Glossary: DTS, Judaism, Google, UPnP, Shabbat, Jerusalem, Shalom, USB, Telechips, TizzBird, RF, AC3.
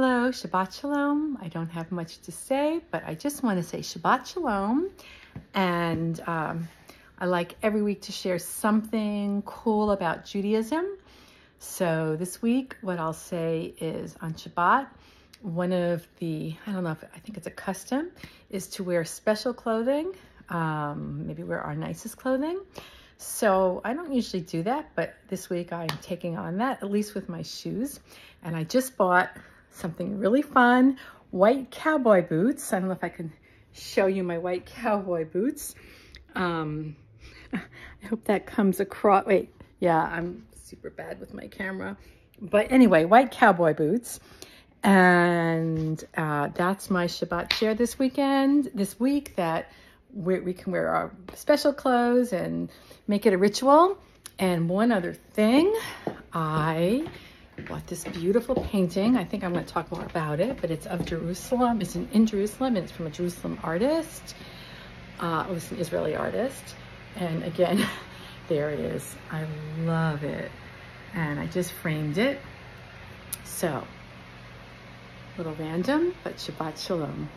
Hello, Shabbat Shalom. I don't have much to say, but I just want to say Shabbat Shalom. And I like every week to share something cool about Judaism. So this week, what I'll say is on Shabbat, one of the, I think it's a custom, is to wear special clothing, maybe wear our nicest clothing. So I don't usually do that, but this week I'm taking on that, at least with my shoes. And I just bought something really fun, white cowboy boots. I don't know if I can show you my white cowboy boots. I hope that comes across. Wait, yeah, I'm super bad with my camera. But anyway, white cowboy boots. And that's my Shabbat share this weekend, this week, that we can wear our special clothes and make it a ritual. And one other thing, I bought this beautiful painting. I think I'm going to talk more about it, but it's of Jerusalem. It's in Jerusalem, and it's from a Jerusalem artist. It was an Israeli artist. And again, there it is. I love it. And I just framed it. So, a little random, but Shabbat Shalom.